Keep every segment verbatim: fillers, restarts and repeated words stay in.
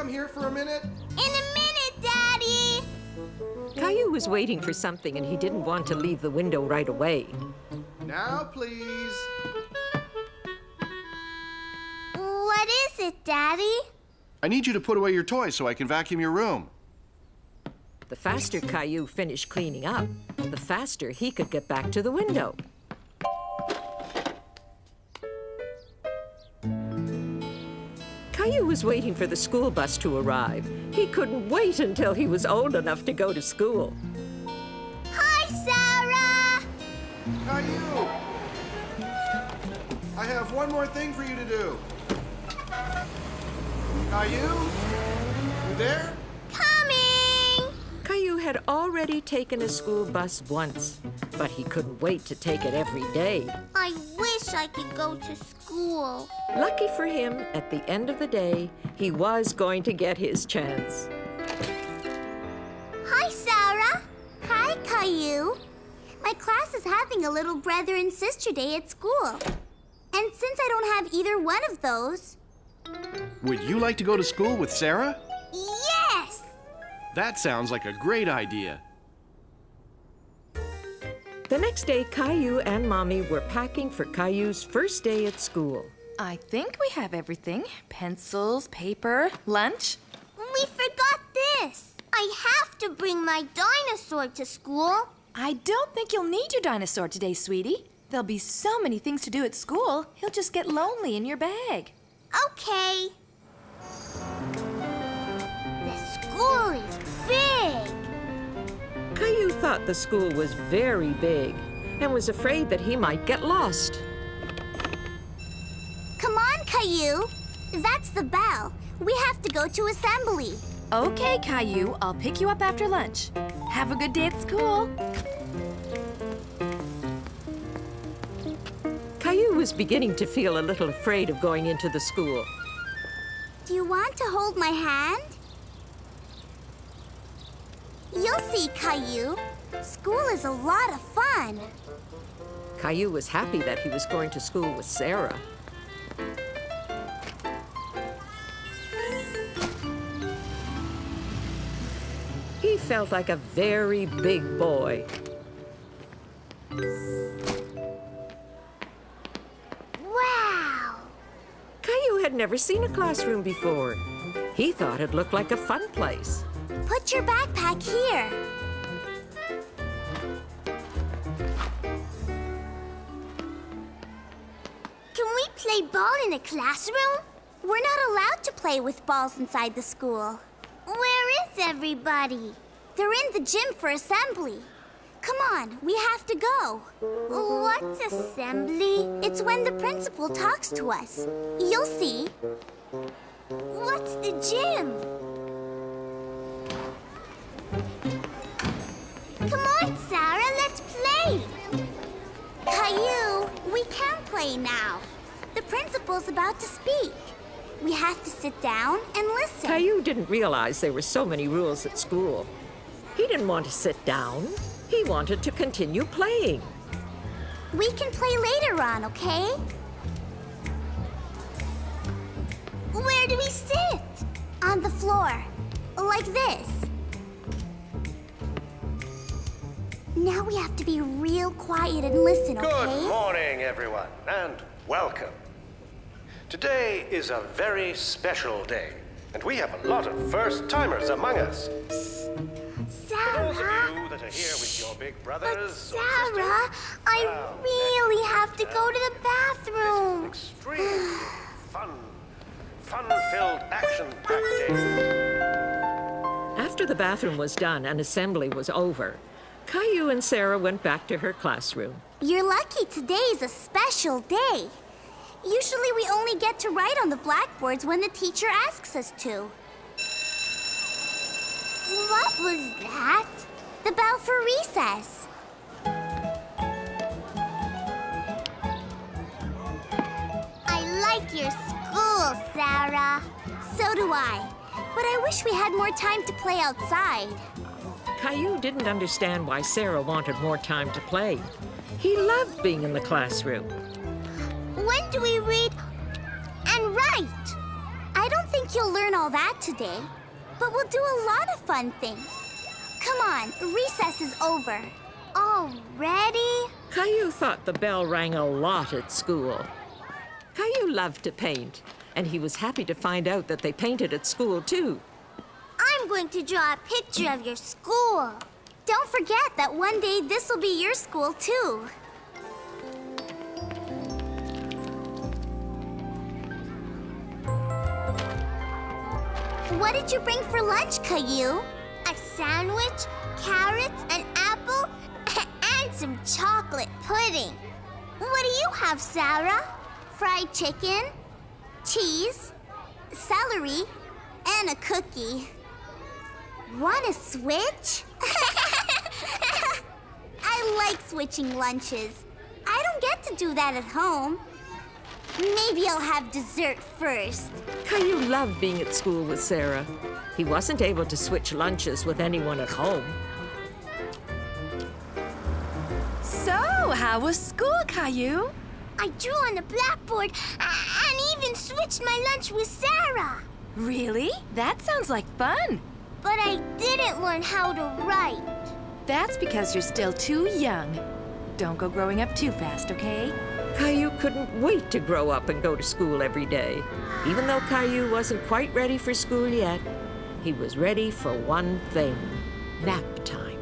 come here for a minute? In a minute, Daddy! Caillou was waiting for something and he didn't want to leave the window right away. Now, please. What is it, Daddy? I need you to put away your toys so I can vacuum your room. The faster Caillou finished cleaning up, the faster he could get back to the window. Caillou was waiting for the school bus to arrive. He couldn't wait until he was old enough to go to school. Hi, Sarah! Caillou! I have one more thing for you to do. Caillou? You there? Coming! Caillou had already taken a school bus once, but he couldn't wait to take it every day. I wish I could go to school. Lucky for him, at the end of the day, he was going to get his chance. Hi, Sarah. Hi, Caillou. My class is having a little brother and sister day at school. And since I don't have either one of those... Would you like to go to school with Sarah? Yes! That sounds like a great idea. The next day, Caillou and Mommy were packing for Caillou's first day at school. I think we have everything. Pencils, paper, lunch. We forgot this. I have to bring my dinosaur to school. I don't think you'll need your dinosaur today, sweetie. There'll be so many things to do at school. He'll just get lonely in your bag. Okay. The school is big. Caillou thought the school was very big and was afraid that he might get lost. Come on, Caillou. That's the bell. We have to go to assembly. Okay, Caillou. I'll pick you up after lunch. Have a good day at school. Caillou was beginning to feel a little afraid of going into the school. Do you want to hold my hand? You'll see, Caillou. School is a lot of fun. Caillou was happy that he was going to school with Sarah. He felt like a very big boy. Had never seen a classroom before. He thought it looked like a fun place. Put your backpack here. Can we play ball in a classroom? We're not allowed to play with balls inside the school. Where is everybody? They're in the gym for assembly. Come on, we have to go. What's assembly? It's when the principal talks to us. You'll see. What's the gym? Come on, Sarah, let's play. Caillou, we can play now. The principal's about to speak. We have to sit down and listen. Caillou didn't realize there were so many rules at school. He didn't want to sit down. He wanted to continue playing. We can play later on, okay? Where do we sit? On the floor, like this. Now we have to be real quiet and listen, okay? Good morning, everyone, and welcome. Today is a very special day, and we have a lot of first-timers among us. Psst. Sarah, you that are here with your big brothers Sarah, sisters, I wow, really have to go to the bathroom. Extremely fun, fun-filled, action-packed day. After the bathroom was done and assembly was over, Caillou and Sarah went back to her classroom. You're lucky today's a special day. Usually we only get to write on the blackboards when the teacher asks us to. What was that? The bell for recess. I like your school, Sarah. So do I. But I wish we had more time to play outside. Caillou didn't understand why Sarah wanted more time to play. He loved being in the classroom. When do we read and write? I don't think think you'll learn all that today, but we'll do a lot of fun things. Come on, recess is over. Already? Caillou thought the bell rang a lot at school. Caillou loved to paint, and he was happy to find out that they painted at school, too. I'm going to draw a picture of your school. Don't forget that one day this will be your school, too. What did you bring for lunch, Caillou? A sandwich, carrots, an apple, and some chocolate pudding. What do you have, Sarah? Fried chicken, cheese, celery, and a cookie. Wanna switch? I like switching lunches. I don't get to do that at home. Maybe I'll have dessert first. Caillou loved being at school with Sarah. He wasn't able to switch lunches with anyone at home. So, how was school, Caillou? I drew on the blackboard and even switched my lunch with Sarah. Really? That sounds like fun. But I didn't learn how to write. That's because you're still too young. Don't go growing up too fast, okay? Caillou couldn't wait to grow up and go to school every day. Even though Caillou wasn't quite ready for school yet, he was ready for one thing: nap time.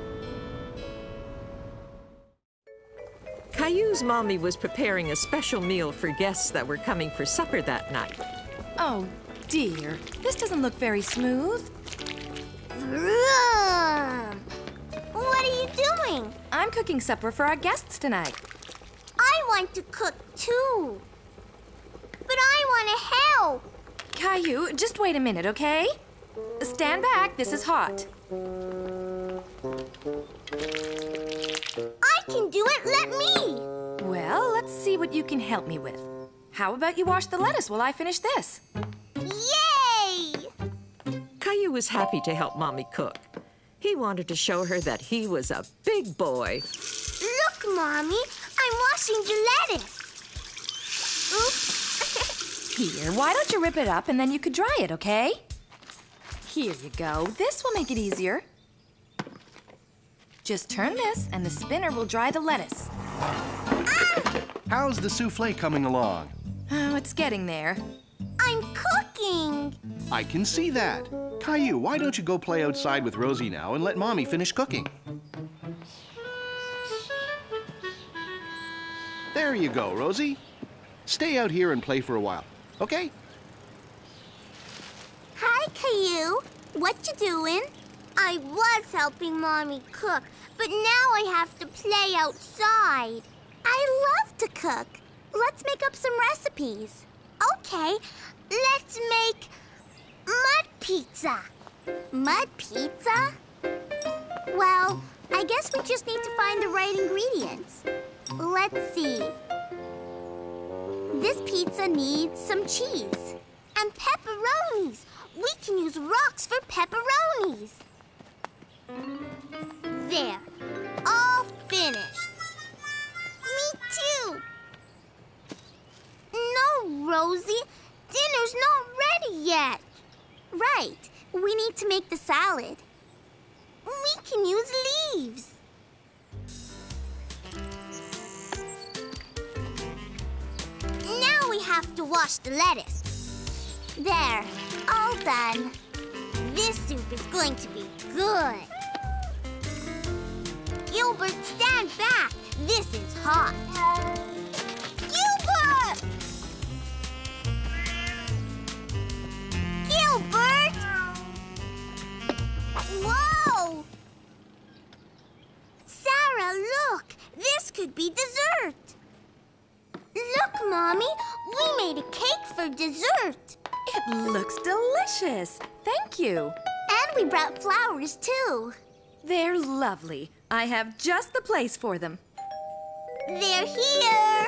Caillou's mommy was preparing a special meal for guests that were coming for supper that night. Oh dear, this doesn't look very smooth. Vroom. What are you doing? I'm cooking supper for our guests tonight. I want to cook too. But I want to help. Caillou, just wait a minute, okay? Stand back, this is hot. I can do it, let me. Well, let's see what you can help me with. How about you wash the lettuce while I finish this? Yay! Caillou was happy to help Mommy cook. He wanted to show her that he was a big boy. Look, Mommy, I'm washing the lettuce. Oops. Here, why don't you rip it up and then you could dry it, okay? Here you go. This will make it easier. Just turn this and the spinner will dry the lettuce. Ah! How's the souffle coming along? Oh, it's getting there. I'm cooking! I can see that. Caillou, why don't you go play outside with Rosie now and let Mommy finish cooking? There you go, Rosie. Stay out here and play for a while, okay? Hi, Caillou. What you doing? I was helping Mommy cook, but now I have to play outside. I love to cook. Let's make up some recipes. Okay, let's make mud pizza. Mud pizza? Well, I guess we just need to find the right ingredients. Let's see. This pizza needs some cheese and pepperonis. We can use rocks for pepperonis. There. All finished. Me too. No, Rosie. Dinner's not ready yet. Right. We need to make the salad. We can use leaves. Now we have to wash the lettuce. There, all done. This soup is going to be good. Gilbert, stand back. This is hot. Gilbert! Gilbert! Whoa! Sarah, look. This could be dessert. Look, Mommy, we made a cake for dessert. It looks delicious. Thank you. And we brought flowers, too. They're lovely. I have just the place for them. They're here.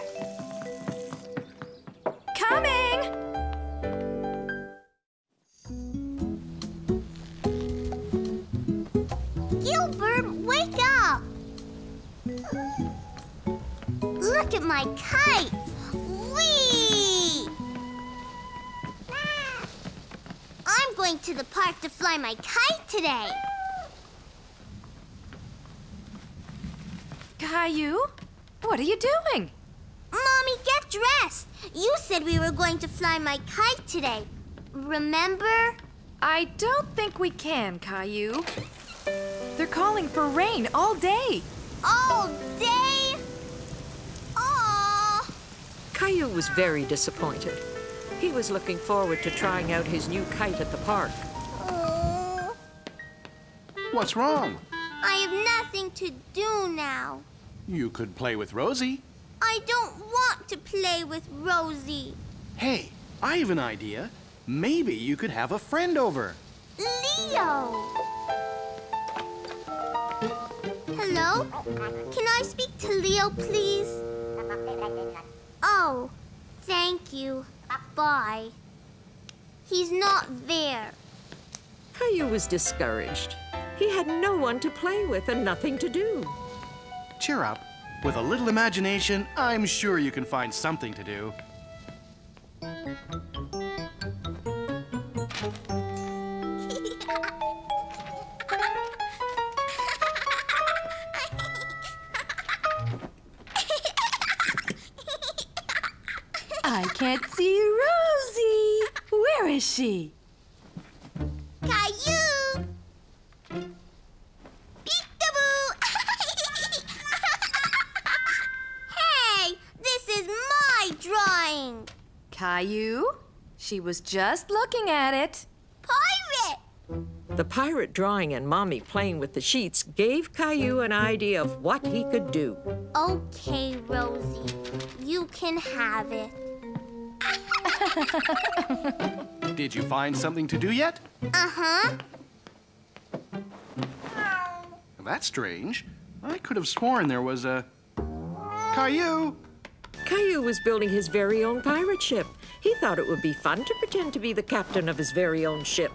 Coming! Gilbert, wake up! Look at my kite. Whee! going to the park to fly my kite today. Caillou, what are you doing? Mommy, get dressed. You said we were going to fly my kite today. Remember? I don't think we can, Caillou. They're calling for rain all day. All day? Aww. Caillou was very disappointed. He was looking forward to trying out his new kite at the park. Oh. What's wrong? I have nothing to do now. You could play with Rosie. I don't want to play with Rosie. Hey, I have an idea. Maybe you could have a friend over. Leo! Hello? Can I speak to Leo, please? Oh, thank you. Bye. He's not there. Caillou was discouraged. He had no one to play with and nothing to do. Cheer up. With a little imagination, I'm sure you can find something to do. I can't see Rosie. Where is she? Caillou! Peek-a-boo! Hey, this is my drawing. Caillou, she was just looking at it. Pirate! The pirate drawing and Mommy playing with the sheets gave Caillou an idea of what he could do. Okay, Rosie, you can have it. Did you find something to do yet? Uh-huh. That's strange. I could have sworn there was a... Caillou! Caillou was building his very own pirate ship. He thought it would be fun to pretend to be the captain of his very own ship.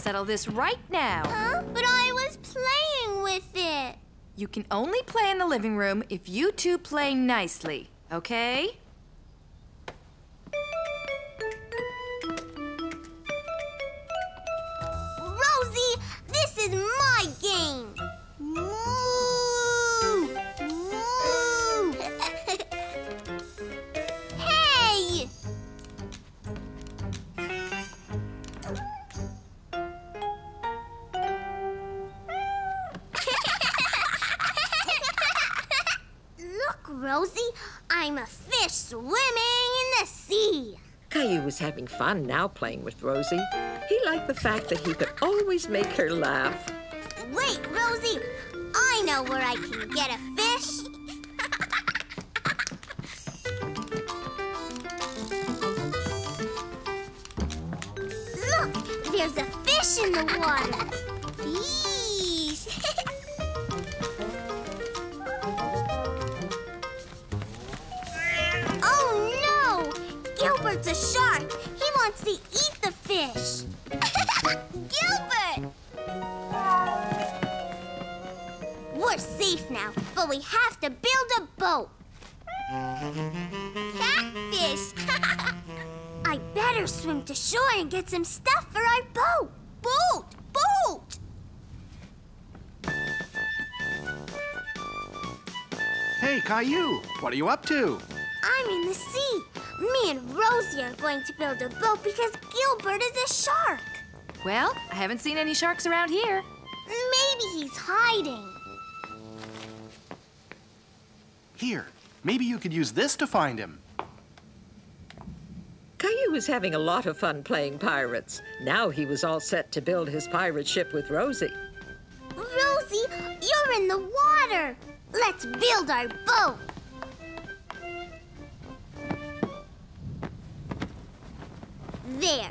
Settle this right now. Huh? But I was playing with it. You can only play in the living room if you two play nicely, okay? Rosie, this is my game. Moo! Moo! Hey! Rosie, I'm a fish swimming in the sea. Caillou was having fun now playing with Rosie. He liked the fact that he could always make her laugh. Wait, Rosie, I know where I can get a fish. Look, there's a fish in the water. Eesh. Gilbert's a shark. He wants to eat the fish. Gilbert! We're safe now, but we have to build a boat. Catfish! I better swim to shore and get some stuff for our boat. Boat! Boat! Hey, Caillou, what are you up to? I'm in the sea. Me and Rosie are going to build a boat because Gilbert is a shark. Well, I haven't seen any sharks around here. Maybe he's hiding. Here, maybe you could use this to find him. Caillou was having a lot of fun playing pirates. Now he was all set to build his pirate ship with Rosie. Rosie, you're in the water. Let's build our boat. There.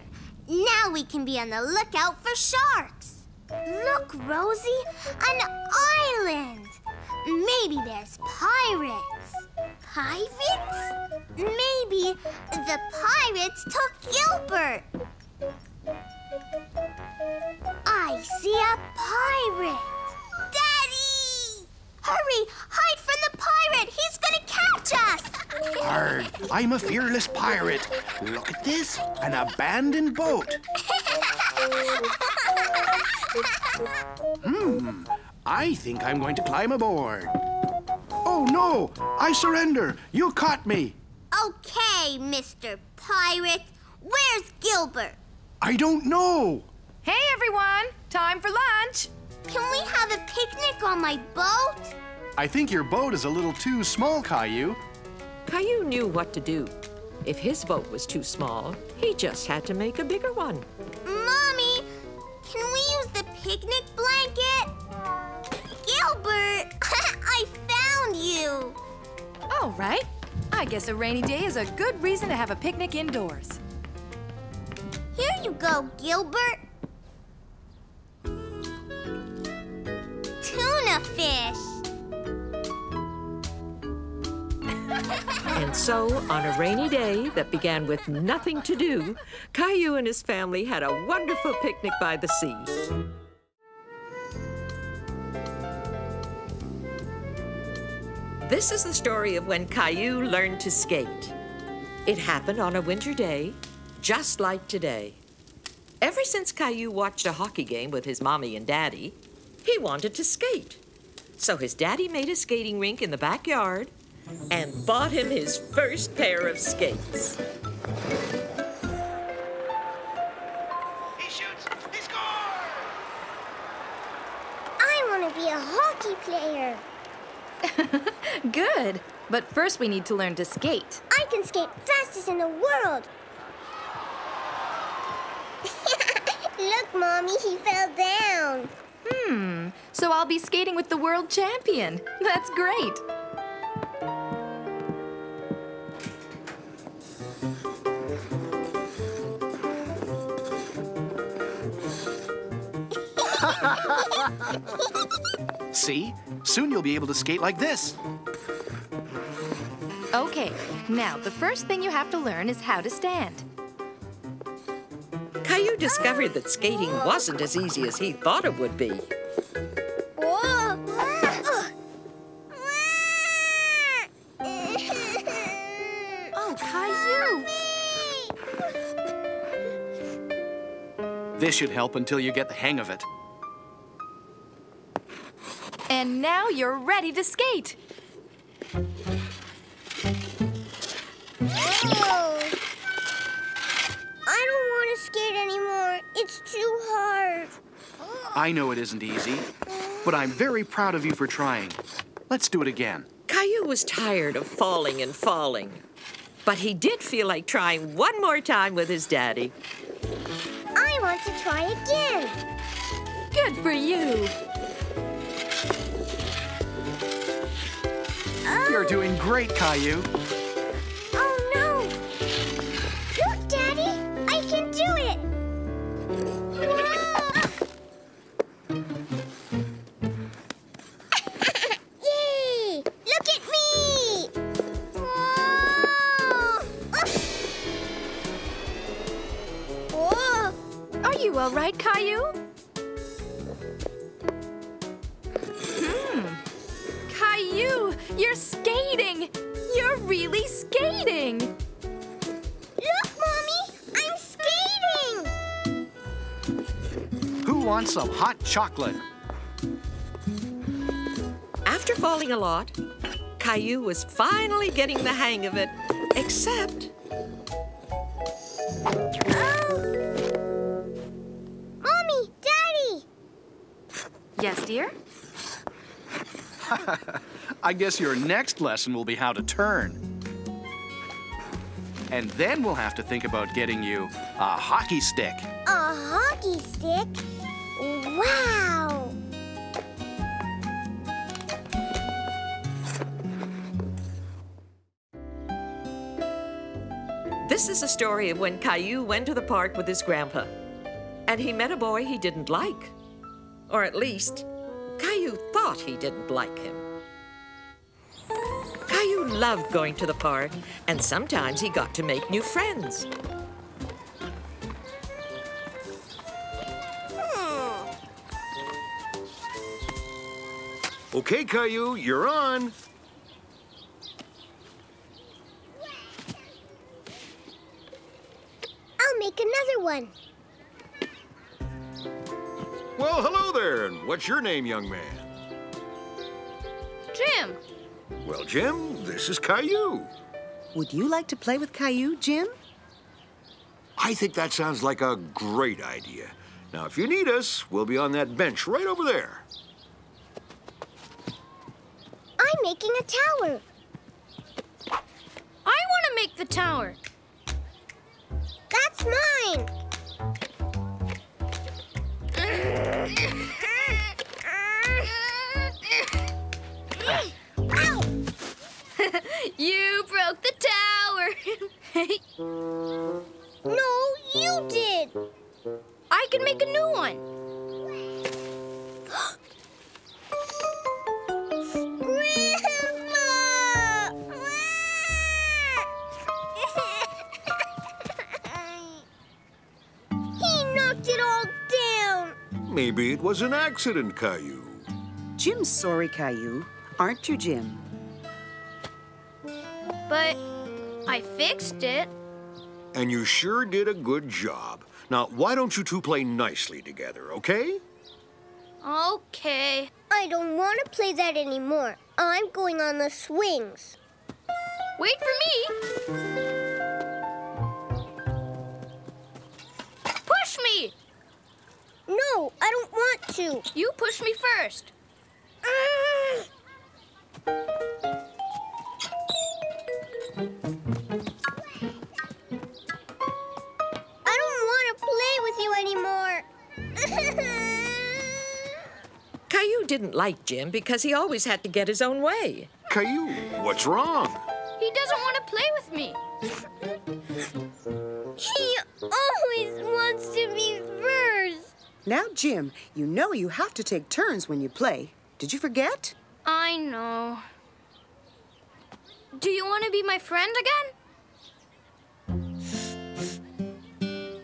Now we can be on the lookout for sharks. Look, Rosie, an island. Maybe there's pirates. Pirates? Maybe the pirates took Gilbert. I see a pirate. Daddy! Hurry, hide from the pirate. He's gonna catch us. Arr, I'm a fearless pirate. Look at this, an abandoned boat. Hmm, I think I'm going to climb aboard. Oh, no, I surrender. You caught me. Okay, Mister Pirate. Where's Gilbert? I don't know. Hey, everyone. Time for lunch. Can we have a picnic on my boat? I think your boat is a little too small, Caillou. Caillou knew what to do. If his boat was too small, he just had to make a bigger one. Mommy, can we use the picnic blanket? Gilbert, I found you. All right. I guess a rainy day is a good reason to have a picnic indoors. Here you go, Gilbert. Tuna fish. And so, on a rainy day that began with nothing to do, Caillou and his family had a wonderful picnic by the sea. This is the story of when Caillou learned to skate. It happened on a winter day, just like today. Ever since Caillou watched a hockey game with his mommy and daddy, he wanted to skate. So his daddy made a skating rink in the backyard and bought him his first pair of skates. He shoots, he scores! I want to be a hockey player. Good, but first we need to learn to skate. I can skate fastest in the world. Look, Mommy, he fell down. Hmm, so I'll be skating with the world champion. That's great. See? Soon you'll be able to skate like this. Okay, now the first thing you have to learn is how to stand. Caillou discovered that skating wasn't as easy as he thought it would be. Oh, Caillou! Mommy! This should help until you get the hang of it. And now you're ready to skate. Whoa. I don't want to skate anymore. It's too hard. I know it isn't easy, but I'm very proud of you for trying. Let's do it again. Caillou was tired of falling and falling, but he did feel like trying one more time with his daddy. I want to try again. Good for you. You're doing great, Caillou. Oh, no. Look, Daddy. I can do it. Yay! Look at me. Whoa. Whoa. Are you all right, Caillou? You're skating! You're really skating! Look, Mommy! I'm skating! Who wants some hot chocolate? After falling a lot, Caillou was finally getting the hang of it, except... Oh! Mommy! Daddy! Yes, dear? I guess your next lesson will be how to turn. And then we'll have to think about getting you a hockey stick. A hockey stick? Wow! This is a story of when Caillou went to the park with his grandpa, and he met a boy he didn't like. Or at least, Caillou thought he didn't like him. Caillou loved going to the park, and sometimes he got to make new friends. Hmm. Okay, Caillou, you're on. I'll make another one. Well, hello there, and what's your name, young man? Jim. Well, Jim, this is Caillou. Would you like to play with Caillou, Jim? I think that sounds like a great idea. Now, if you need us, we'll be on that bench right over there. I'm making a tower. I want to make the tower. That's mine. Ow! You broke the tower. No, you did. I can make a new one. He knocked it all down. Maybe it was an accident, Caillou. Jim's sorry, Caillou. Aren't you, Jim? But I fixed it. And you sure did a good job. Now, why don't you two play nicely together, okay? Okay. I don't want to play that anymore. I'm going on the swings. Wait for me. Push me. No, I don't want to. You push me first. Uh... I don't want to play with you anymore. Caillou didn't like Jim because he always had to get his own way. Caillou, what's wrong? He doesn't want to play with me. He always wants to be first. Now, Jim, you know you have to take turns when you play. Did you forget? I know. Do you want to be my friend again?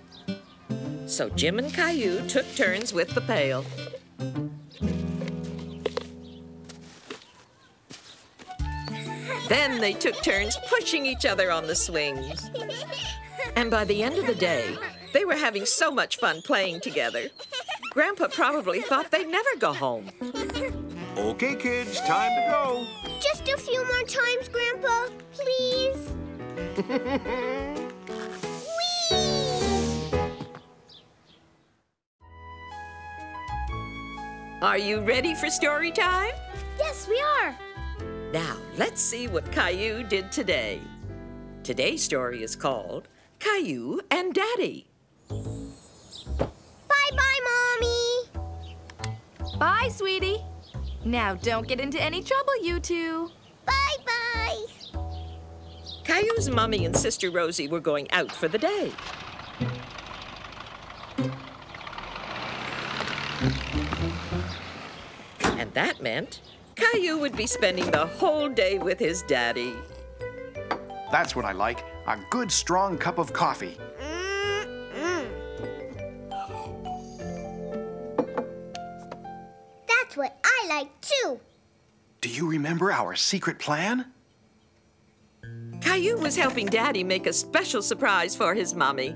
So Jim and Caillou took turns with the pail. Then they took turns pushing each other on the swings. And by the end of the day, they were having so much fun playing together. Grandpa probably thought they'd never go home. Okay, kids, time to go. Just a few more times, Grandpa, please. Whee! Are you ready for story time? Yes, we are. Now, let's see what Caillou did today. Today's story is called Caillou and Daddy. Bye-bye, Mommy. Bye, sweetie. Now, don't get into any trouble, you two. Bye-bye. Caillou's mommy and sister Rosie were going out for the day. And that meant Caillou would be spending the whole day with his daddy. That's what I like, a good, strong cup of coffee. What I like too. Do you remember our secret plan? Caillou was helping Daddy make a special surprise for his mommy.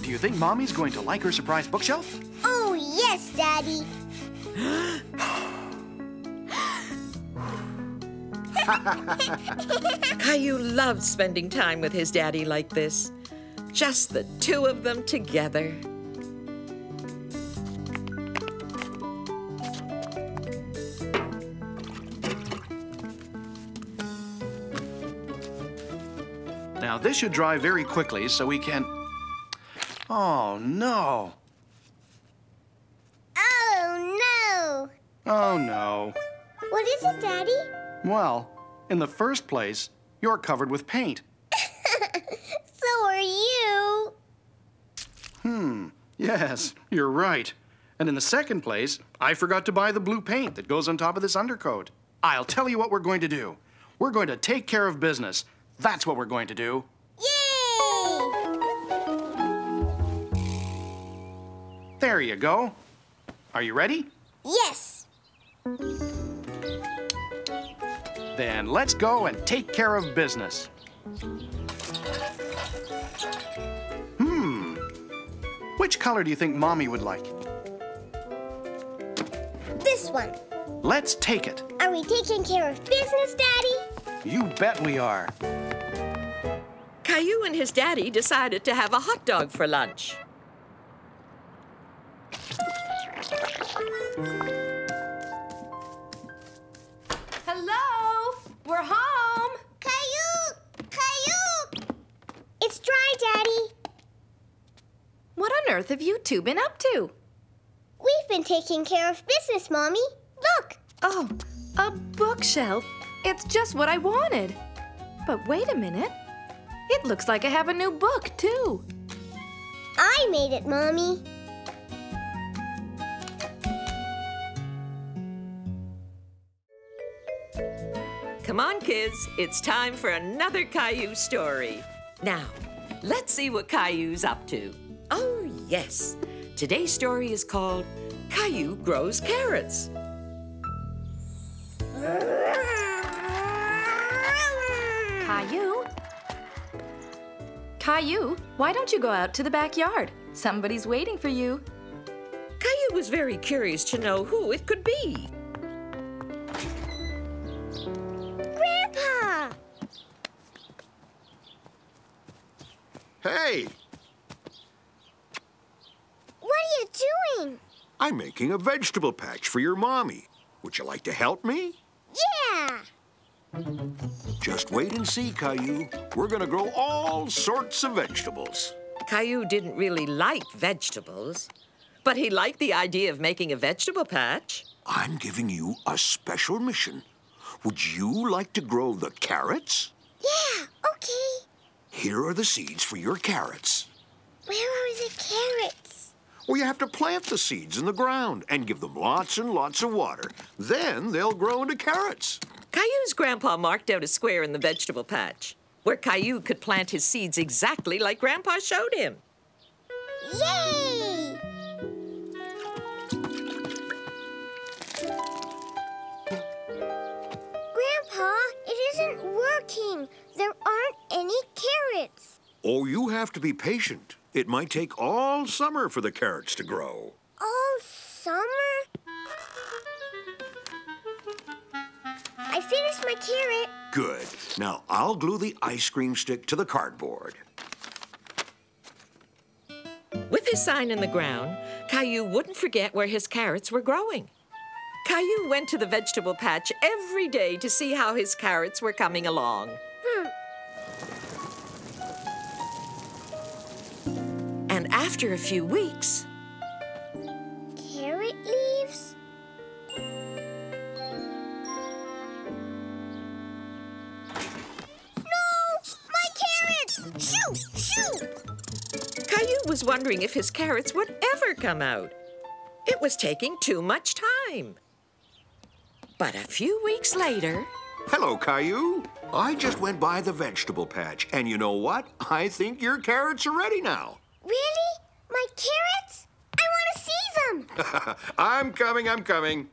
Do you think Mommy's going to like her surprise bookshelf? Yes, Daddy. Caillou loved spending time with his daddy like this. Just the two of them together. Now, this should dry very quickly so we can... Oh, no. Oh, no. What is it, Daddy? Well, in the first place, you're covered with paint. So are you. Hmm, yes, you're right. And in the second place, I forgot to buy the blue paint that goes on top of this undercoat. I'll tell you what we're going to do. We're going to take care of business. That's what we're going to do. Yay! There you go. Are you ready? Yes. Then let's go and take care of business. Hmm. Which color do you think Mommy would like? This one. Let's take it. Are we taking care of business, Daddy? You bet we are. Caillou and his daddy decided to have a hot dog for lunch. Hello? We're home. Caillou! Caillou! It's dry, Daddy. What on earth have you two been up to? We've been taking care of business, Mommy. Look! Oh, a bookshelf. It's just what I wanted. But wait a minute. It looks like I have a new book, too. I made it, Mommy. Come on, kids. It's time for another Caillou story. Now, let's see what Caillou's up to. Oh, yes. Today's story is called Caillou Grows Carrots. Caillou? Caillou, why don't you go out to the backyard? Somebody's waiting for you. Caillou was very curious to know who it could be. Grandpa! Hey! What are you doing? I'm making a vegetable patch for your mommy. Would you like to help me? Yeah! Just wait and see, Caillou. We're gonna grow all sorts of vegetables. Caillou didn't really like vegetables, but he liked the idea of making a vegetable patch. I'm giving you a special mission. Would you like to grow the carrots? Yeah, okay. Here are the seeds for your carrots. Where are the carrots? Well, you have to plant the seeds in the ground and give them lots and lots of water. Then they'll grow into carrots. Caillou's grandpa marked out a square in the vegetable patch where Caillou could plant his seeds exactly like Grandpa showed him. Yay! Grandpa, it isn't working. There aren't any carrots. Oh, you have to be patient. It might take all summer for the carrots to grow. All summer? I finished my carrot. Good. Now, I'll glue the ice cream stick to the cardboard. With his sign in the ground, Caillou wouldn't forget where his carrots were growing. Caillou went to the vegetable patch every day to see how his carrots were coming along. Hmm. And after a few weeks... Carrot leaves? No! My carrots! Shoo! Shoo! Caillou was wondering if his carrots would ever come out. It was taking too much time. But a few weeks later... Hello, Caillou. I just went by the vegetable patch, and you know what? I think your carrots are ready now. Really? My carrots? I want to see them! I'm coming, I'm coming.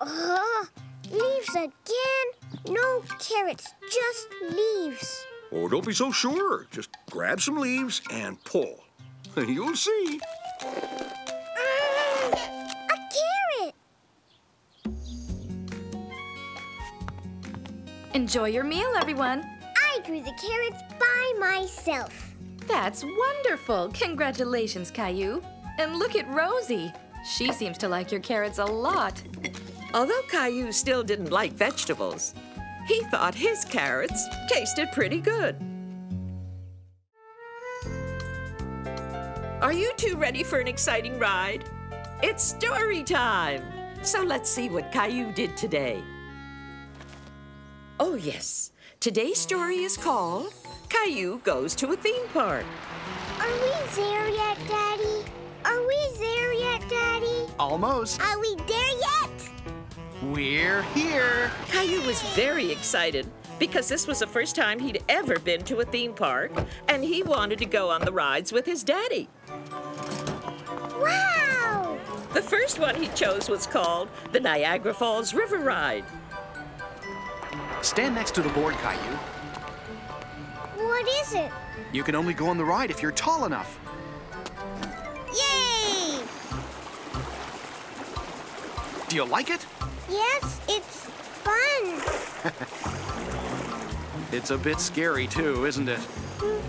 Ugh, leaves again. No carrots, just leaves. Oh, don't be so sure. Just grab some leaves and pull. You'll see. Mm, a carrot! Enjoy your meal, everyone. I grew the carrots by myself. That's wonderful. Congratulations, Caillou. And look at Rosie. She seems to like your carrots a lot. Although Caillou still didn't like vegetables, he thought his carrots tasted pretty good. Are you two ready for an exciting ride? It's story time. So let's see what Caillou did today. Oh, yes. Today's story is called Caillou Goes to a Theme Park. Are we there yet, Daddy? Are we there yet, Daddy? Almost. Are we there yet? We're here. Caillou was very excited because this was the first time he'd ever been to a theme park, and he wanted to go on the rides with his daddy. Wow! The first one he chose was called the Niagara Falls River Ride. Stand next to the board, Caillou. What is it? You can only go on the ride if you're tall enough. Yay! Do you like it? Yes, it's fun. It's a bit scary, too, isn't it? Mm.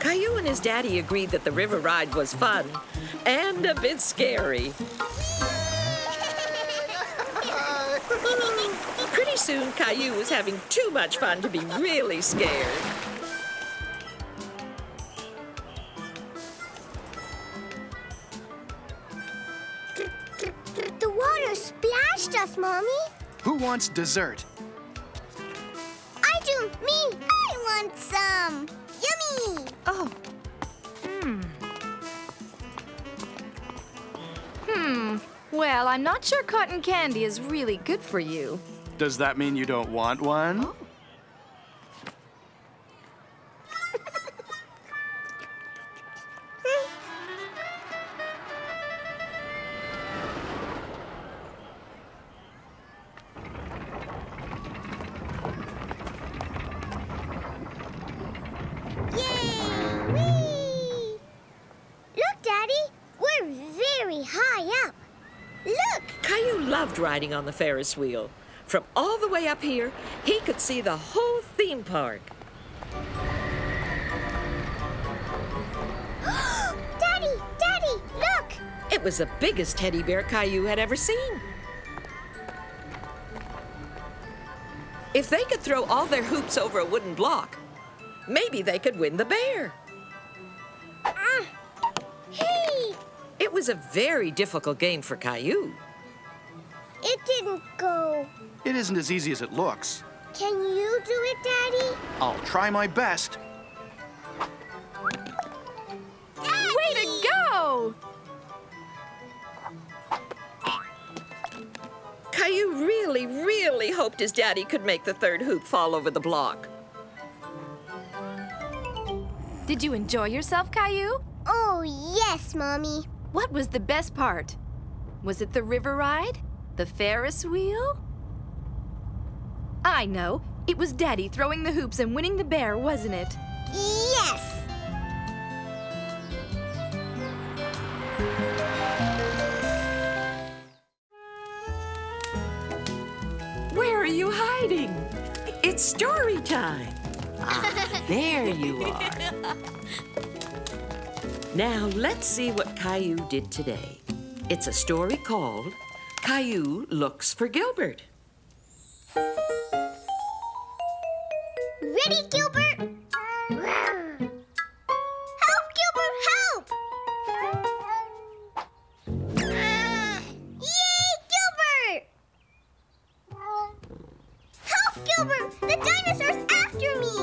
Caillou and his daddy agreed that the river ride was fun and a bit scary. Pretty soon, Caillou was having too much fun to be really scared. The water splashed us, Mommy. Who wants dessert? Me, I want some. Yummy. Oh. Hmm. Hmm. Well, I'm not sure cotton candy is really good for you. Does that mean you don't want one? Oh. Riding on the Ferris wheel. From all the way up here, he could see the whole theme park. Daddy! Daddy! Look! It was the biggest teddy bear Caillou had ever seen. If they could throw all their hoops over a wooden block, maybe they could win the bear. Uh, hey! It was a very difficult game for Caillou. It didn't go. It isn't as easy as it looks. Can you do it, Daddy? I'll try my best. Daddy! Way to go! Caillou really, really hoped his daddy could make the third hoop fall over the block. Did you enjoy yourself, Caillou? Oh, yes, Mommy. What was the best part? Was it the river ride? The Ferris wheel? I know. It was Daddy throwing the hoops and winning the bear, wasn't it? Yes! Where are you hiding? It's story time. Ah, there you are. Now, let's see what Caillou did today. It's a story called Caillou Looks for Gilbert. Ready, Gilbert? Help, Gilbert, help! Ah. Yay, Gilbert! Help, Gilbert! The dinosaur's after me!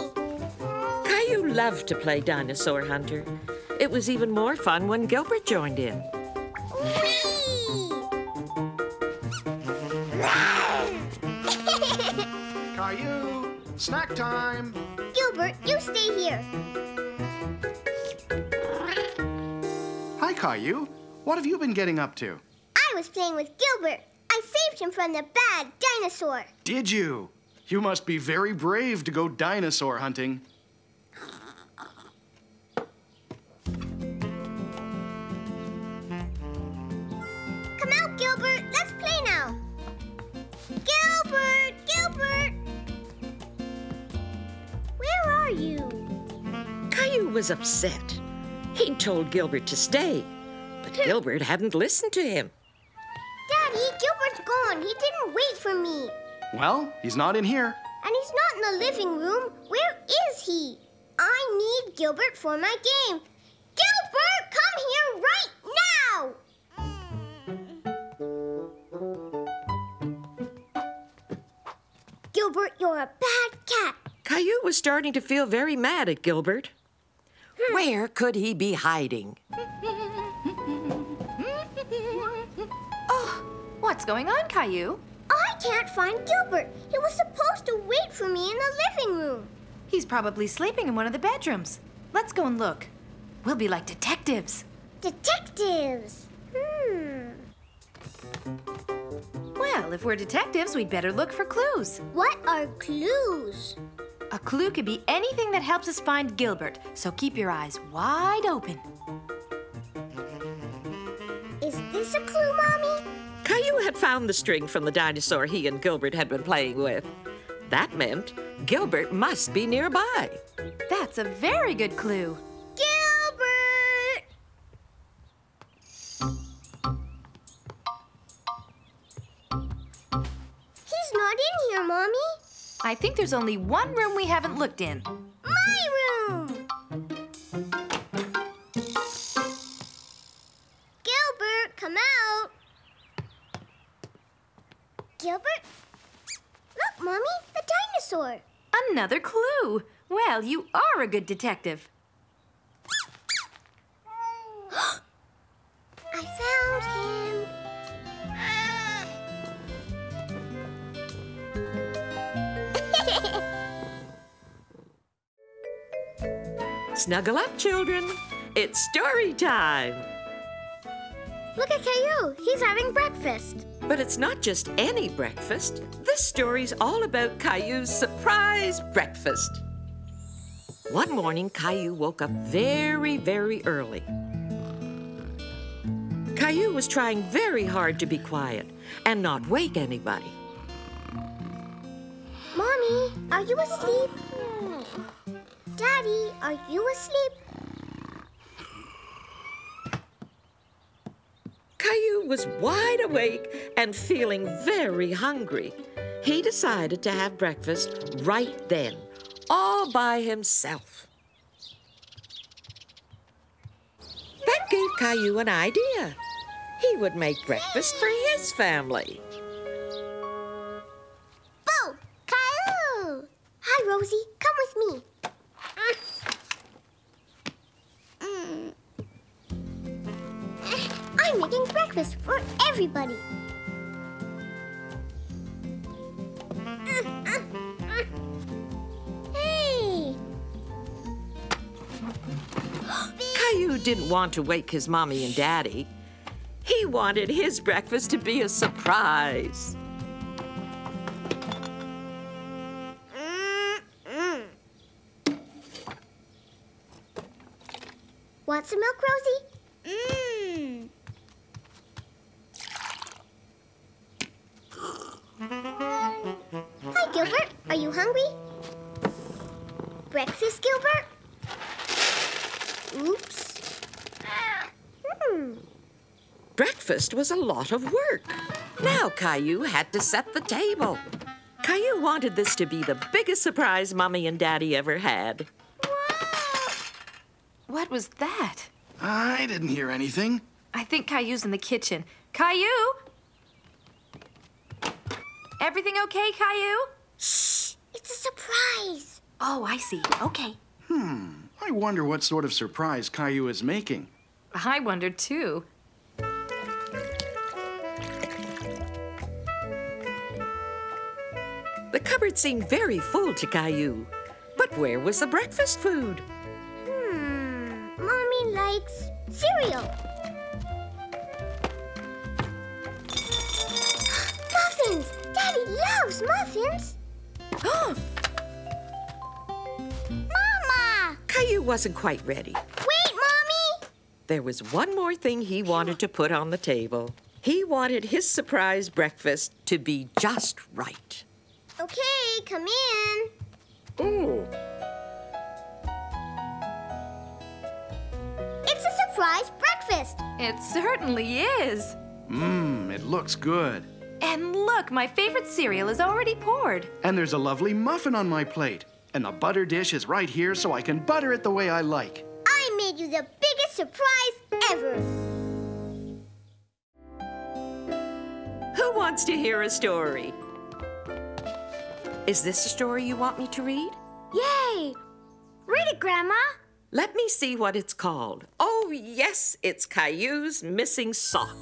Caillou loved to play dinosaur hunter. It was even more fun when Gilbert joined in. Whee! Caillou, snack time! Gilbert, you stay here. Hi, Caillou. What have you been getting up to? I was playing with Gilbert. I saved him from the bad dinosaur. Did you? You must be very brave to go dinosaur hunting. Come out, Gilbert. Let's play now. Gilbert! Gilbert! Where are you? Caillou was upset. He'd told Gilbert to stay, but Gilbert hadn't listened to him. Daddy, Gilbert's gone. He didn't wait for me. Well, he's not in here. And he's not in the living room. Where is he? I need Gilbert for my game. Gilbert, come here right now! Caillou was starting to feel very mad at Gilbert. Where could he be hiding? Oh, what's going on, Caillou? I can't find Gilbert. He was supposed to wait for me in the living room. He's probably sleeping in one of the bedrooms. Let's go and look. We'll be like detectives. Detectives? Hmm. Well, if we're detectives, we'd better look for clues. What are clues? A clue could be anything that helps us find Gilbert, so keep your eyes wide open. Is this a clue, Mommy? Caillou had found the string from the dinosaur he and Gilbert had been playing with. That meant Gilbert must be nearby. That's a very good clue. Mommy? I think there's only one room we haven't looked in. My room! Gilbert, come out! Gilbert? Look, Mommy, the dinosaur! Another clue! Well, you are a good detective. I found him! Snuggle up, children. It's story time. Look at Caillou. He's having breakfast. But it's not just any breakfast. This story's all about Caillou's surprise breakfast. One morning, Caillou woke up very, very early. Caillou was trying very hard to be quiet and not wake anybody. Mommy, are you asleep? Daddy, are you asleep? Caillou was wide awake and feeling very hungry. He decided to have breakfast right then, all by himself. That gave Caillou an idea. He would make breakfast for his family. Boo! Caillou! Hi, Rosie. Come with me. I'm making breakfast for everybody. Hey! Caillou didn't want to wake his mommy and daddy. He wanted his breakfast to be a surprise. Want some milk, Rosie? Mmm. Hi, Gilbert. Are you hungry? Breakfast, Gilbert? Oops. Hmm. Breakfast was a lot of work. Now Caillou had to set the table. Caillou wanted this to be the biggest surprise Mommy and Daddy ever had. What was that? I didn't hear anything. I think Caillou's in the kitchen. Caillou! Everything okay, Caillou? Shh! It's a surprise. Oh, I see. Okay. Hmm. I wonder what sort of surprise Caillou is making. I wonder, too. The cupboard seemed very full to Caillou. But where was the breakfast food? Mommy likes cereal. Muffins! Daddy loves muffins. Mama! Caillou wasn't quite ready. Wait, Mommy! There was one more thing he wanted to put on the table. He wanted his surprise breakfast to be just right. Okay, come in. Ooh. Surprise breakfast! It certainly is. Mmm, it looks good. And look, my favorite cereal is already poured. And there's a lovely muffin on my plate. And the butter dish is right here so I can butter it the way I like. I made you the biggest surprise ever. Who wants to hear a story? Is this a story you want me to read? Yay! Read it, Grandma. Let me see what it's called. Oh, yes, it's Caillou's Missing Sock.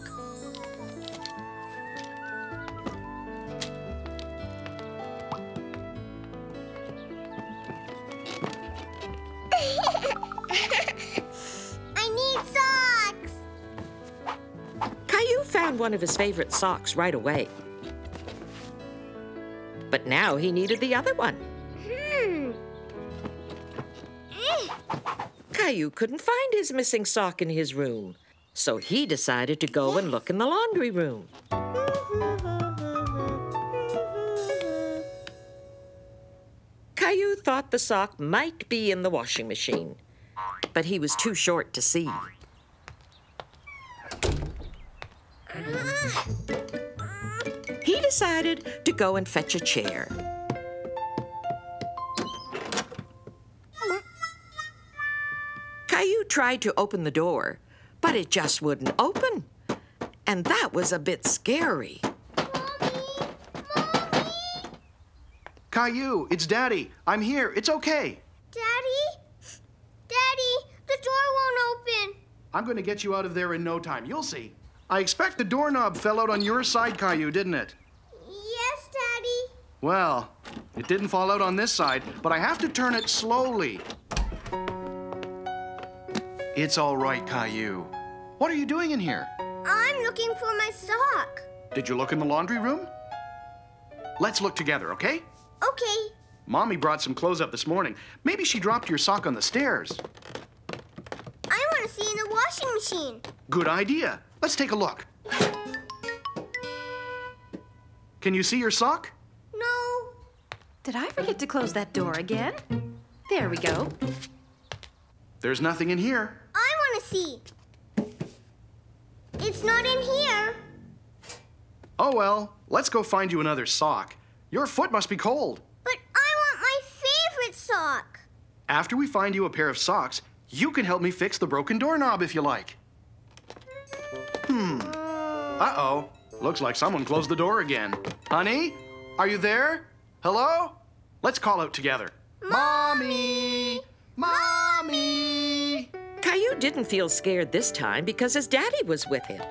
I need socks! Caillou found one of his favorite socks right away. But now he needed the other one. Hmm. Caillou couldn't find his missing sock in his room, so he decided to go and look in the laundry room. Caillou thought the sock might be in the washing machine, but he was too short to see. He decided to go and fetch a chair. Caillou tried to open the door, but it just wouldn't open. And that was a bit scary. Mommy! Mommy! Caillou, it's Daddy. I'm here. It's okay. Daddy? Daddy, the door won't open. I'm going to get you out of there in no time. You'll see. I expect the doorknob fell out on your side, Caillou, didn't it? Yes, Daddy. Well, it didn't fall out on this side, but I have to turn it slowly. It's all right, Caillou. What are you doing in here? I'm looking for my sock. Did you look in the laundry room? Let's look together, okay? Okay. Mommy brought some clothes up this morning. Maybe she dropped your sock on the stairs. I want to see in the washing machine. Good idea. Let's take a look. Can you see your sock? No. Did I forget to close that door again? There we go. There's nothing in here. I want to see. It's not in here. Oh, well, let's go find you another sock. Your foot must be cold. But I want my favorite sock. After we find you a pair of socks, you can help me fix the broken doorknob if you like. Hmm. Uh-oh. Looks like someone closed the door again. Honey, are you there? Hello? Let's call out together. Mommy! Mommy! Caillou didn't feel scared this time because his daddy was with him.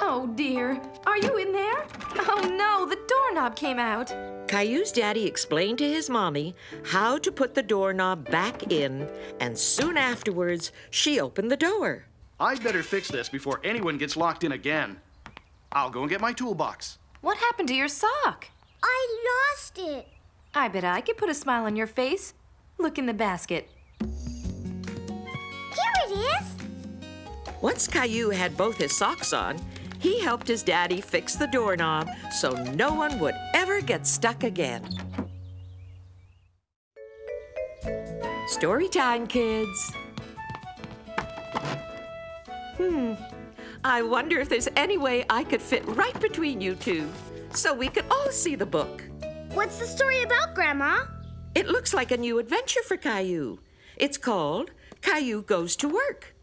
Oh, dear. Are you in there? Oh, no, the doorknob came out. Caillou's daddy explained to his mommy how to put the doorknob back in, and soon afterwards, she opened the door. I'd better fix this before anyone gets locked in again. I'll go and get my toolbox. What happened to your sock? I lost it. I bet I could put a smile on your face. Look in the basket. Here it is. Once Caillou had both his socks on, he helped his daddy fix the doorknob so no one would ever get stuck again. Story time, kids. Hmm. I wonder if there's any way I could fit right between you two so we could all see the book. What's the story about, Grandma? It looks like a new adventure for Caillou. It's called Caillou Goes to Work.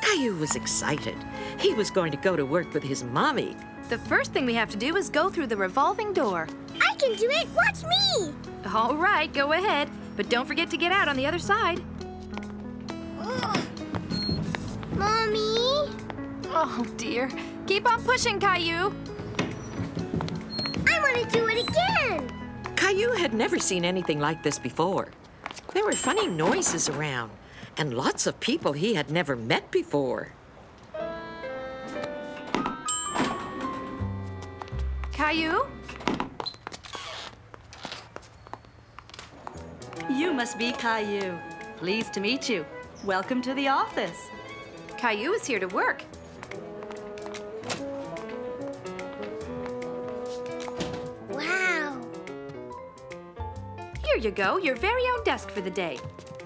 Caillou was excited. He was going to go to work with his mommy. The first thing we have to do is go through the revolving door. I can do it. Watch me. All right, go ahead. But don't forget to get out on the other side. Ugh. Mommy? Oh, dear. Keep on pushing, Caillou. I want to do it again. Caillou had never seen anything like this before. There were funny noises around, and lots of people he had never met before. Caillou? You must be Caillou. Pleased to meet you. Welcome to the office. Caillou is here to work. Wow. Here you go, your very own desk for the day.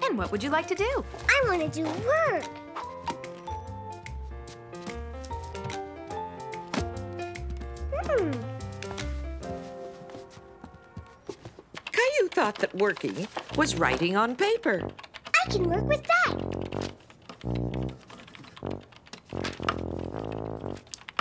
And what would you like to do? I want to do work. Hmm. Caillou thought that working was writing on paper. I can work with that.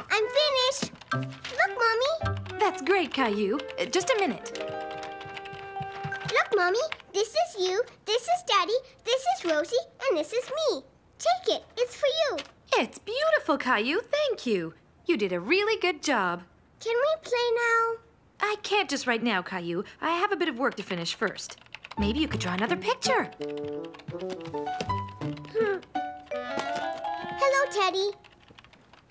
I'm finished. Look, Mommy. That's great, Caillou. Uh, just a minute. Look, Mommy. This is you, this is Daddy, this is Rosie, and this is me. Take it, it's for you. It's beautiful, Caillou, thank you. You did a really good job. Can we play now? I can't just right now, Caillou. I have a bit of work to finish first. Maybe you could draw another picture. Hmm. Hello, Teddy.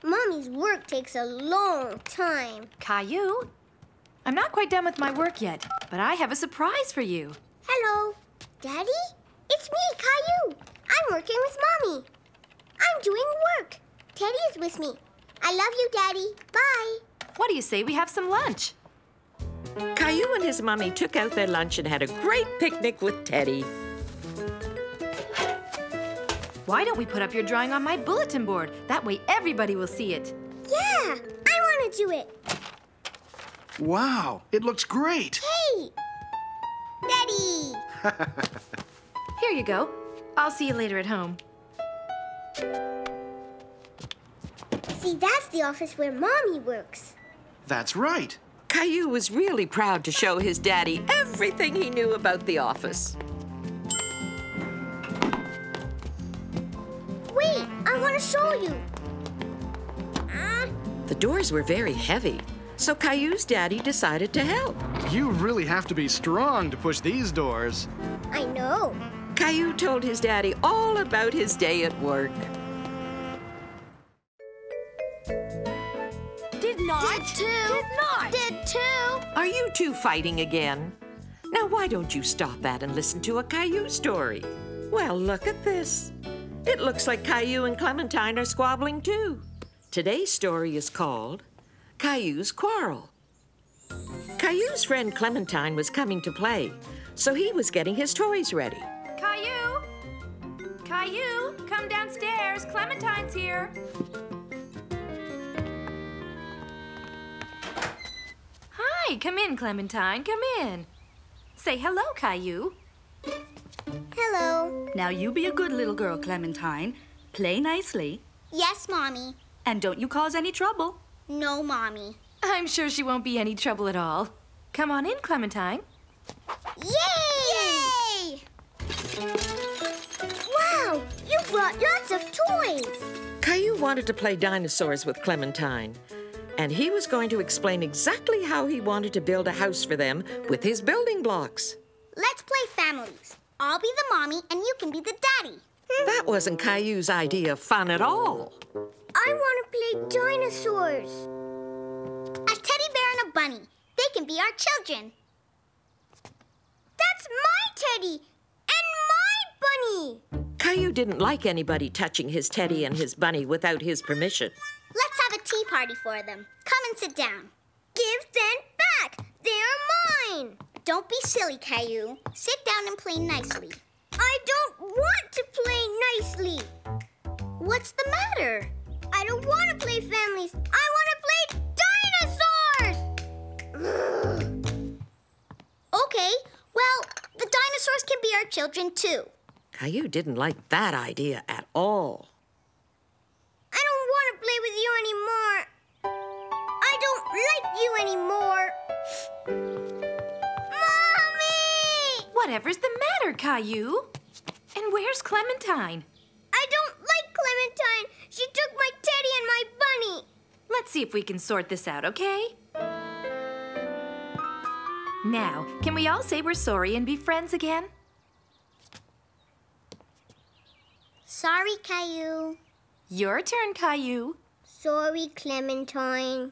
Mommy's work takes a long time. Caillou, I'm not quite done with my work yet, but I have a surprise for you. Hello. Daddy? It's me, Caillou. I'm working with Mommy. I'm doing work. Teddy is with me. I love you, Daddy. Bye. What do you say we have some lunch? Caillou and his mommy took out their lunch and had a great picnic with Teddy. Why don't we put up your drawing on my bulletin board? That way everybody will see it. Yeah, I want to do it. Wow, it looks great. Hey, Daddy. Here you go. I'll see you later at home. See, that's the office where Mommy works. That's right. Caillou was really proud to show his daddy everything he knew about the office. Wait, I want to show you. Uh. The doors were very heavy, so Caillou's daddy decided to help. You really have to be strong to push these doors. I know. Caillou told his daddy all about his day at work. Did two. Did not. Did two. Are you two fighting again? Now, why don't you stop that and listen to a Caillou story? Well, look at this. It looks like Caillou and Clementine are squabbling, too. Today's story is called Caillou's Quarrel. Caillou's friend Clementine was coming to play, so he was getting his toys ready. Caillou! Caillou, come downstairs. Clementine's here. Hey, come in, Clementine, come in. Say hello, Caillou. Hello. Now you be a good little girl, Clementine. Play nicely. Yes, Mommy. And don't you cause any trouble. No, Mommy. I'm sure she won't be any trouble at all. Come on in, Clementine. Yay! Yay! Wow, you brought lots of toys. Caillou wanted to play dinosaurs with Clementine. And he was going to explain exactly how he wanted to build a house for them with his building blocks. Let's play families. I'll be the mommy and you can be the daddy. That wasn't Caillou's idea of fun at all. I want to play dinosaurs. A teddy bear and a bunny. They can be our children. That's my teddy and my bunny. Caillou didn't like anybody touching his teddy and his bunny without his permission. Let's have a tea party for them. Come and sit down. Give them back. They're mine. Don't be silly, Caillou. Sit down and play nicely. I don't want to play nicely. What's the matter? I don't want to play families. I want to play dinosaurs. Okay, well, the dinosaurs can be our children too. Caillou didn't like that idea at all. I don't want to play with you anymore. I don't like you anymore. Mommy! Whatever's the matter, Caillou? And where's Clementine? I don't like Clementine. She took my teddy and my bunny. Let's see if we can sort this out, okay? Now, can we all say we're sorry and be friends again? Sorry, Caillou. Your turn, Caillou. Sorry, Clementine.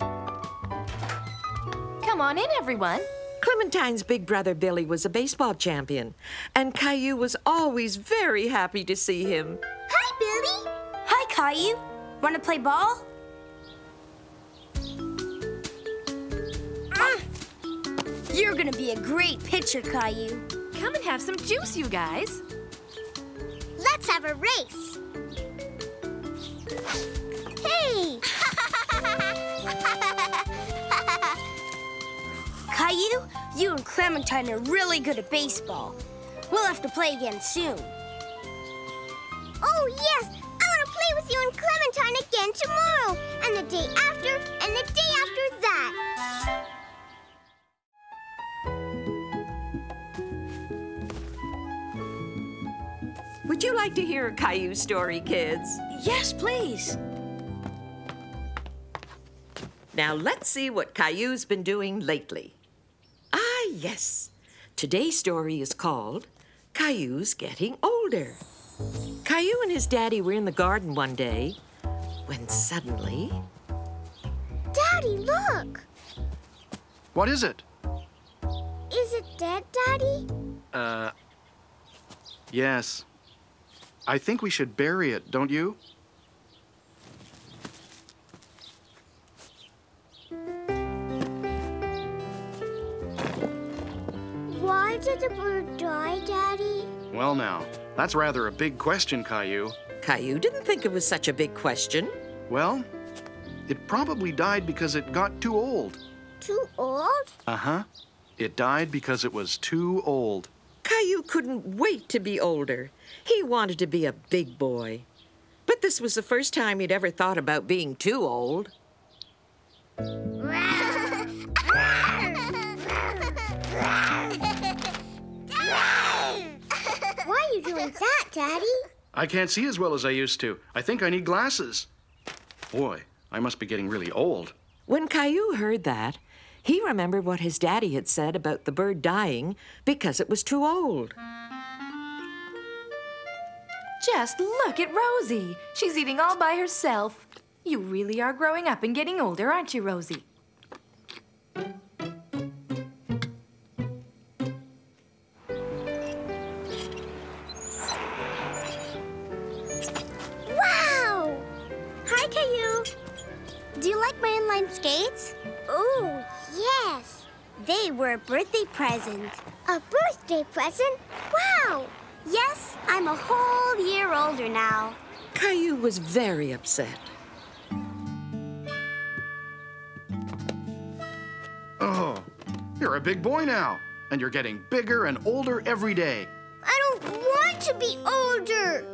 Come on in, everyone. Clementine's big brother, Billy, was a baseball champion, and Caillou was always very happy to see him. Hi, Billy. Hi, Caillou. Want to play ball? Ah. You're going to be a great pitcher, Caillou. Come and have some juice, you guys. Let's have a race. Hey! Caillou, you and Clementine are really good at baseball. We'll have to play again soon. Oh, yes! I want to play with you and Clementine again tomorrow, and the day after, and the day after that. you like to hear a Caillou story, kids? Yes, please. Now let's see what Caillou's been doing lately. Ah, yes. Today's story is called Caillou's Getting Older. Caillou and his daddy were in the garden one day when suddenly... Daddy, look! What is it? Is it dead, Daddy? Uh, yes. I think we should bury it, don't you? Why did the bird die, Daddy? Well now, that's rather a big question, Caillou. Caillou didn't think it was such a big question. Well, it probably died because it got too old. Too old? Uh-huh. It died because it was too old. Caillou couldn't wait to be older. He wanted to be a big boy. But this was the first time he'd ever thought about being too old. Why are you doing that, Daddy? I can't see as well as I used to. I think I need glasses. Boy, I must be getting really old. When Caillou heard that, he remembered what his daddy had said about the bird dying because it was too old. Just look at Rosie. She's eating all by herself. You really are growing up and getting older, aren't you, Rosie? Wow! Hi, Caillou. Do you like my inline skates? Oh, yes. They were a birthday present. A birthday present? Wow! Yes, I'm a whole year older now. Caillou was very upset. Oh, you're a big boy now, and you're getting bigger and older every day. I don't want to be older.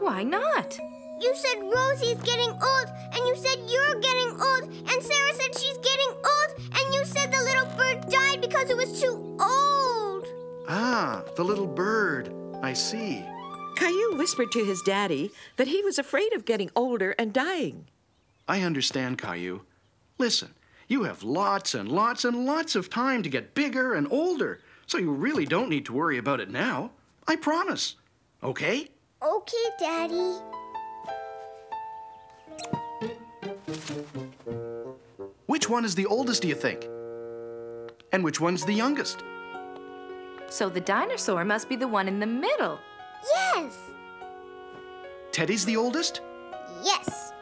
Why not? You said Rosie's getting old, and you said you're getting old, and Sarah said she's getting old, and you said the little bird died because it was too old. Ah, the little bird. I see. Caillou whispered to his daddy that he was afraid of getting older and dying. I understand, Caillou. Listen, you have lots and lots and lots of time to get bigger and older, so you really don't need to worry about it now. I promise. Okay? Okay, Daddy. Which one is the oldest, do you think? And which one's the youngest? So the dinosaur must be the one in the middle. Yes! Teddy's the oldest? Yes.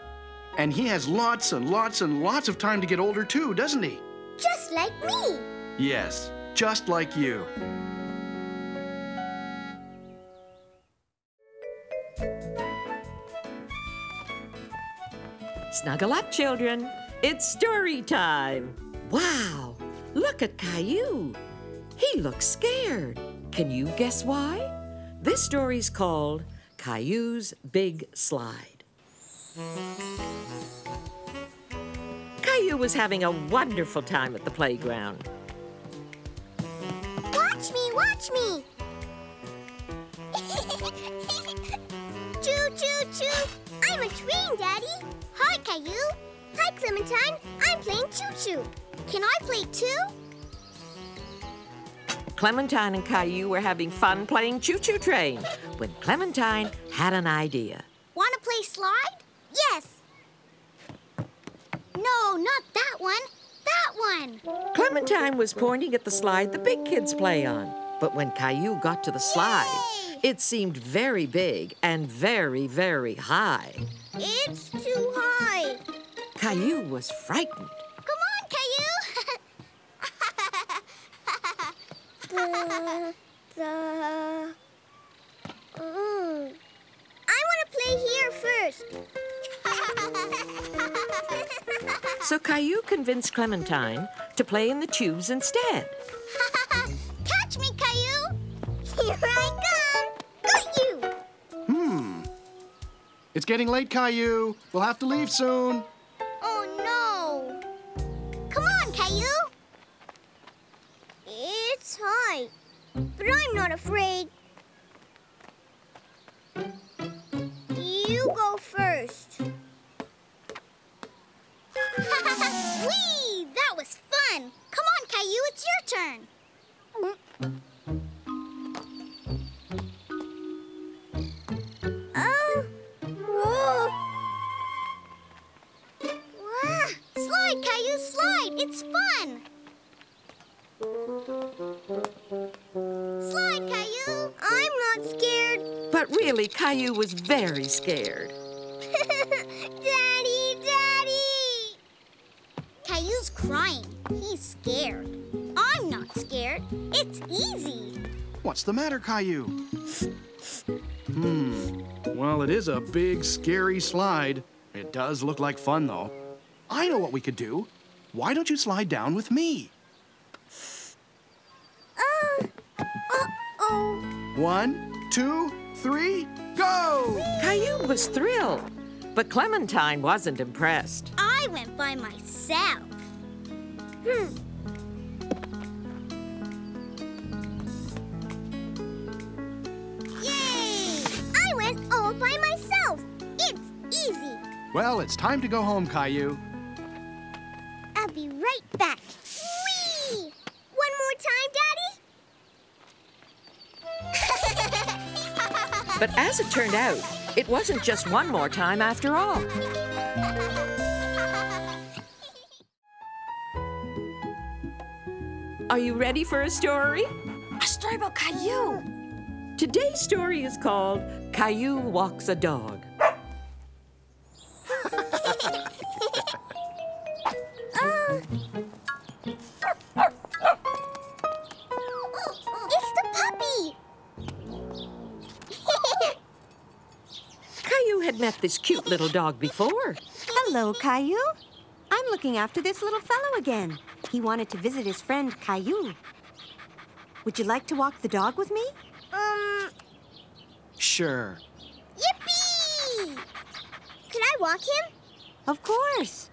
And he has lots and lots and lots of time to get older too, doesn't he? Just like me! Yes, just like you. Snuggle up, children. It's story time. Wow, look at Caillou. He looks scared. Can you guess why? This story's called Caillou's Big Slide. Caillou was having a wonderful time at the playground. Watch me, watch me. Choo, choo, choo. I'm a train, Daddy. Hi, Caillou. Hi, Clementine. I'm playing choo-choo. Can I play too? Clementine and Caillou were having fun playing choo-choo train when Clementine had an idea. Want to play slide? Yes. No, not that one. That one. Clementine was pointing at the slide the big kids play on. But when Caillou got to the slide, Yay! It seemed very big and very, very high. It's too high. Caillou was frightened. Come on, Caillou. uh, uh, mm. I want to play here first. So Caillou convinced Clementine to play in the tubes instead. Catch me, Caillou. Here I go. It's getting late, Caillou. We'll have to leave soon. Oh, no. Come on, Caillou. It's high, but I'm not afraid. you go first. Whee! That was fun. Come on, Caillou, it's your turn. Oh. Whoa. Whoa. Slide, Caillou, slide. It's fun. Slide, Caillou. I'm not scared. But really, Caillou was very scared. Daddy, Daddy! Caillou's crying. He's scared. I'm not scared. It's easy. What's the matter, Caillou? Hmm. Well, it is a big, scary slide. It does look like fun, though. I know what we could do. Why don't you slide down with me? Uh, uh-oh. One, two, three, go! Caillou was thrilled, but Clementine wasn't impressed. I went by myself. Hmm. Yay! I went all by myself. It's easy. Well, it's time to go home, Caillou. I'll be right back. Whee! One more time, Daddy? But as it turned out, it wasn't just one more time after all. Are you ready for a story? A story about Caillou. Today's story is called Caillou Walks a Dog. uh. Met this cute little dog before. Hello, Caillou. I'm looking after this little fellow again. He wanted to visit his friend, Caillou. Would you like to walk the dog with me? Um... Sure. Yippee! Can I walk him? Of course.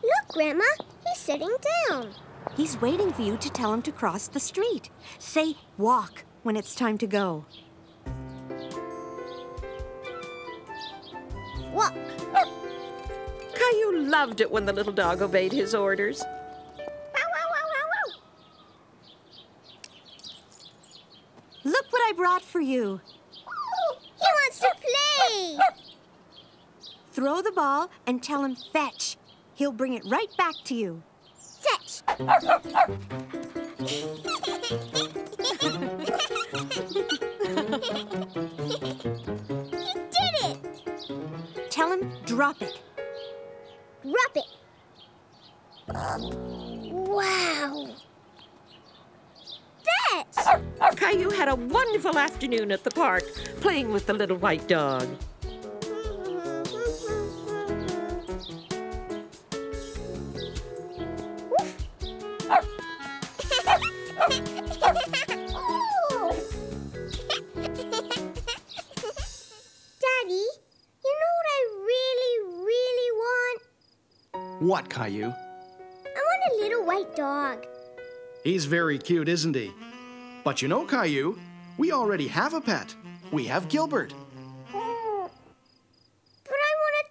Look, Grandma, he's sitting down. He's waiting for you to tell him to cross the street. Say, walk, when it's time to go. Walk. Caillou loved it when the little dog obeyed his orders. Wow, wow, wow, wow, wow. Look what I brought for you. He wants to play. Throw the ball and tell him fetch. He'll bring it right back to you. You did it! Tell him, drop it. Drop it. Wow. Fetch! Caillou had a wonderful afternoon at the park, playing with the little white dog. What, Caillou? I want a little white dog. He's very cute, isn't he? But you know, Caillou, we already have a pet. We have Gilbert. Oh. But I want a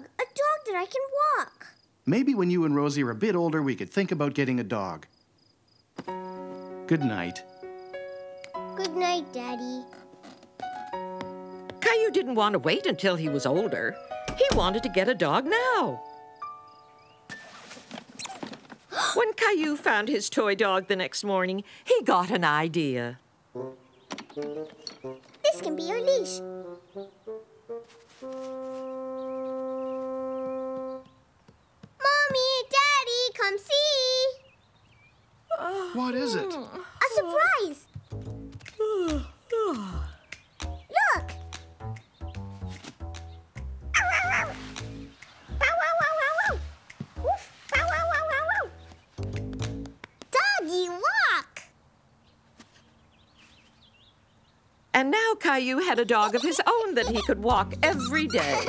dog, a dog that I can walk. Maybe when you and Rosie are a bit older, we could think about getting a dog. Good night. Good night, Daddy. Caillou didn't want to wait until he was older. He wanted to get a dog now. When Caillou found his toy dog the next morning, he got an idea. This can be our leash. Mommy, Daddy, come see. Uh, what is it? A surprise. Look. And now Caillou had a dog of his own that he could walk every day.